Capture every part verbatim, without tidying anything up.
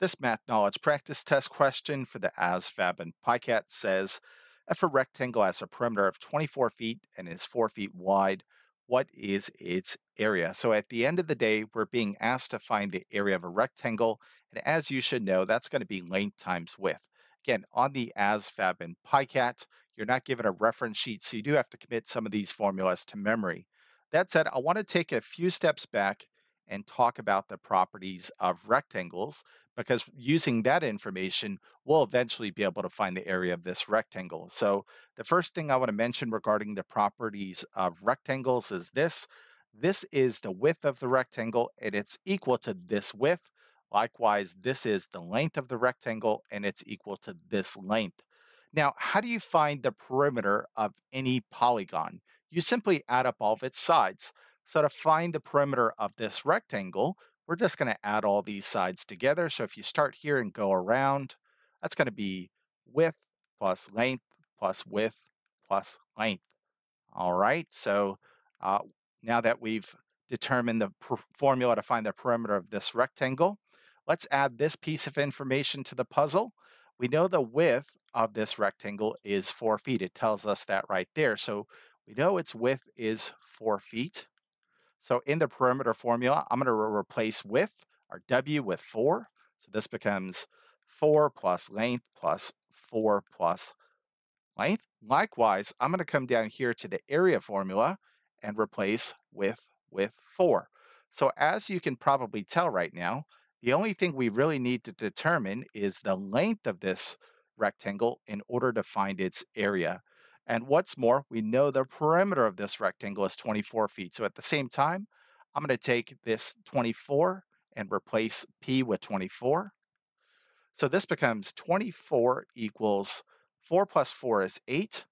This math knowledge practice test question for the A S V A B and PiCAT says, if a rectangle has a perimeter of twenty-four feet and is four feet wide, what is its area? So at the end of the day, we're being asked to find the area of a rectangle. And as you should know, that's going to be length times width. Again, on the A S V A B and PiCAT, you're not given a reference sheet, so you do have to commit some of these formulas to memory. That said, I want to take a few steps back and talk about the properties of rectangles, because using that information, we'll eventually be able to find the area of this rectangle. So the first thing I want to mention regarding the properties of rectangles is this. This is the width of the rectangle, and it's equal to this width. Likewise, this is the length of the rectangle, and it's equal to this length. Now, how do you find the perimeter of any polygon? You simply add up all of its sides. So to find the perimeter of this rectangle, we're just going to add all these sides together. So if you start here and go around, that's going to be width plus length plus width plus length. All right. So uh, now that we've determined the formula to find the perimeter of this rectangle, let's add this piece of information to the puzzle. We know the width of this rectangle is four feet. It tells us that right there. So we know its width is four feet. So in the perimeter formula, I'm going to replace width, our W, with four. So this becomes four plus length plus four plus length. Likewise, I'm going to come down here to the area formula and replace width with four. So as you can probably tell right now, the only thing we really need to determine is the length of this rectangle in order to find its area. And what's more, we know the perimeter of this rectangle is twenty-four feet. So at the same time, I'm going to take this twenty-four and replace P with twenty-four. So this becomes twenty-four equals four plus four is eight.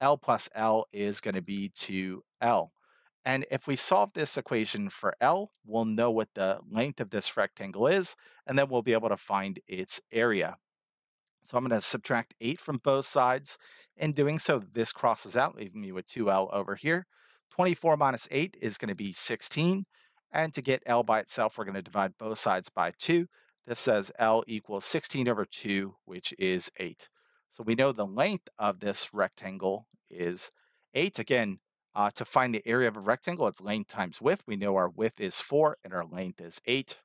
L plus L is going to be two L. And if we solve this equation for L, we'll know what the length of this rectangle is, and then we'll be able to find its area. So I'm going to subtract eight from both sides. In doing so, this crosses out, leaving me with two L over here. twenty-four minus eight is going to be sixteen. And to get L by itself, we're going to divide both sides by two. This says L equals sixteen over two, which is eight. So we know the length of this rectangle is eight. Again, uh, to find the area of a rectangle, it's length times width. We know our width is four and our length is eight.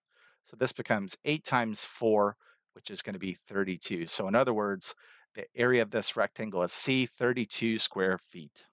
So this becomes eight times four, which is going to be thirty-two. So in other words, the area of this rectangle is C, thirty-two square feet.